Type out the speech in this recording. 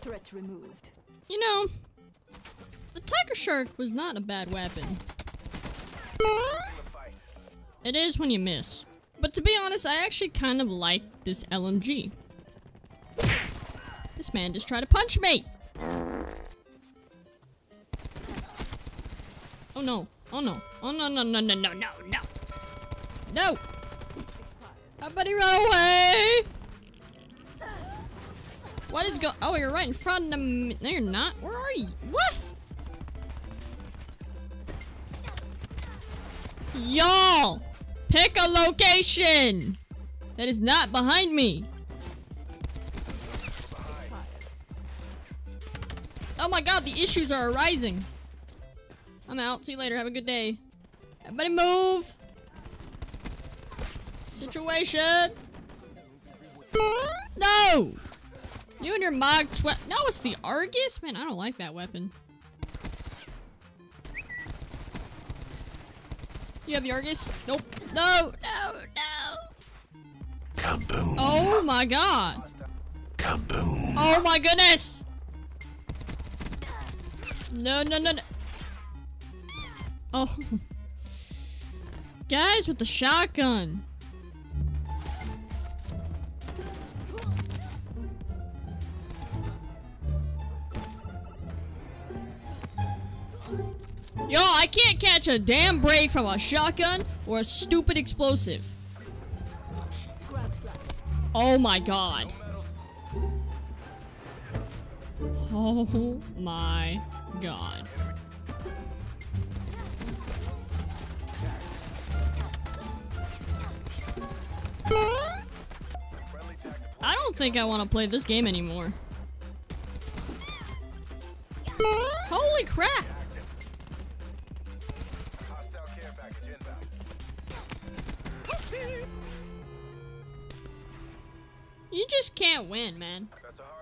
Threat removed. You know, the Tigershark was not a bad weapon. It is when you miss. But to be honest, I actually kind of like this LMG. This man just tried to punch me! Oh no, oh no, oh no, no, no, no, no, no, no! No! Everybody run away! What is go- oh, you're right in front of me. No, you're not. Where are you? What? Y'all! Pick a location! That is not behind me! Oh my god, the issues are arising! I'm out. See you later. Have a good day. Everybody move! Situation! No! You and your MOG 12. No, it's the Argus? Man, I don't like that weapon. You have the Argus? Nope. No, no, no. Kaboom. Oh my god. Kaboom. Oh my goodness. No, no, no, no. Oh. Guys with the shotgun. Yo, I can't catch a damn break from a shotgun or a stupid explosive. Oh my god. Oh my god. I don't think I want to play this game anymore. Holy crap! You just can't win, man. That's a hard